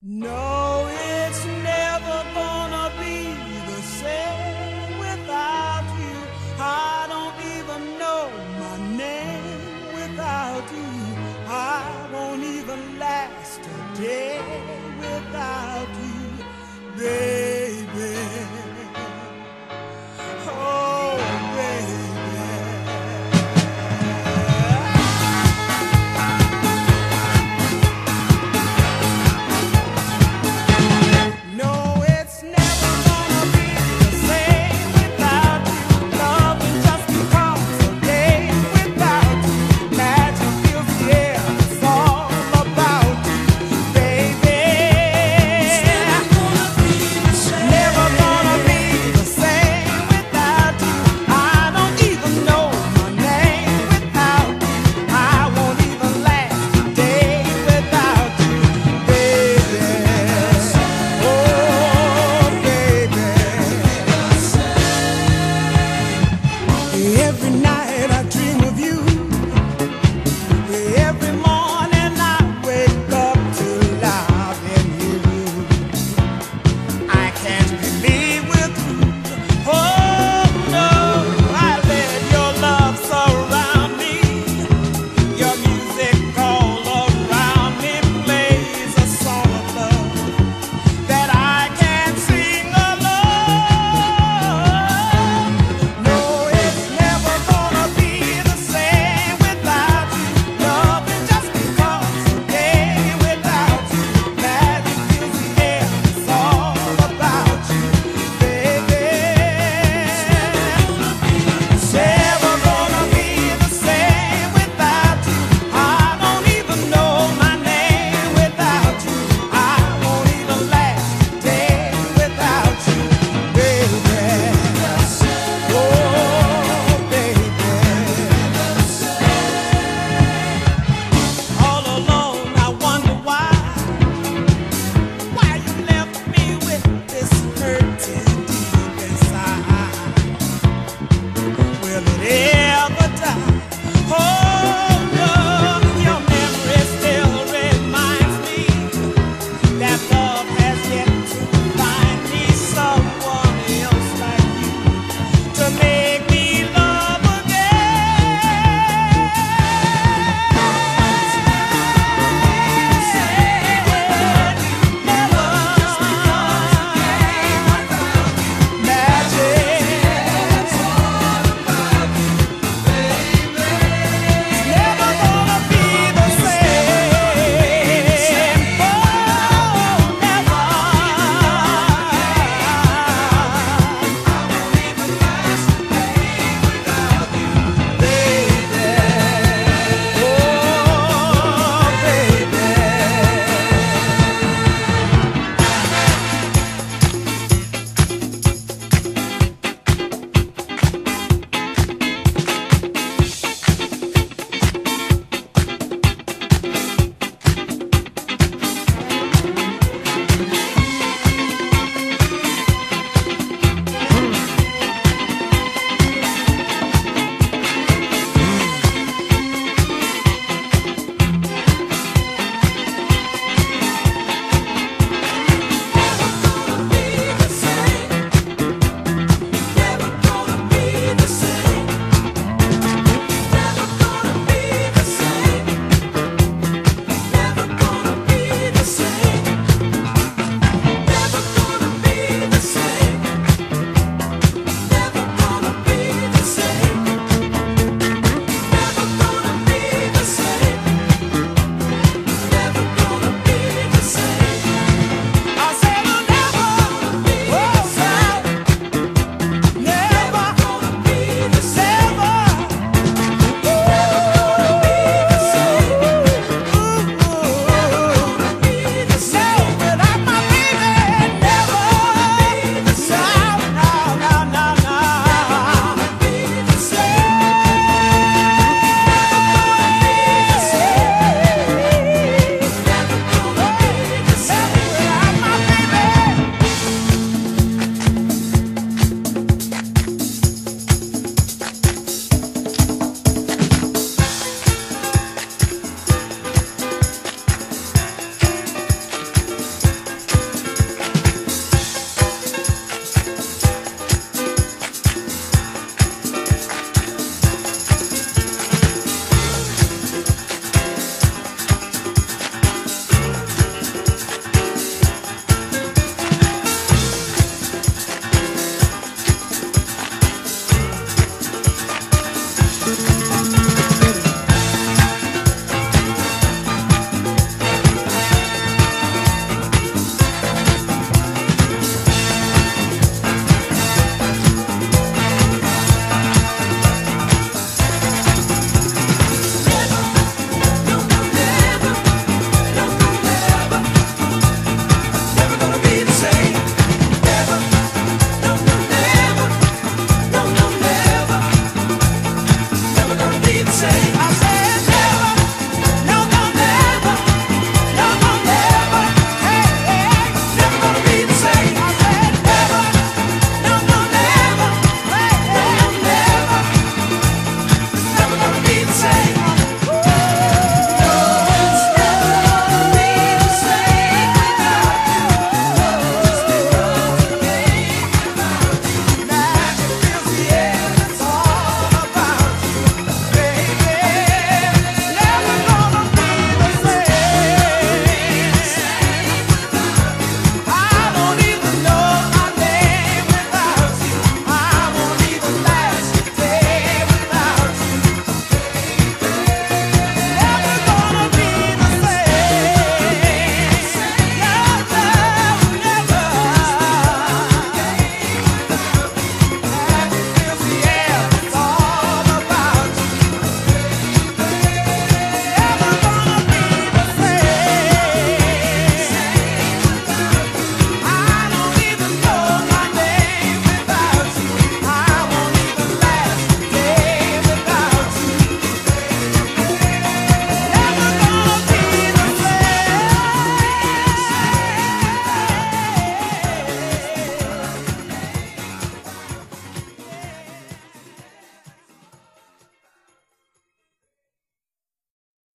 No.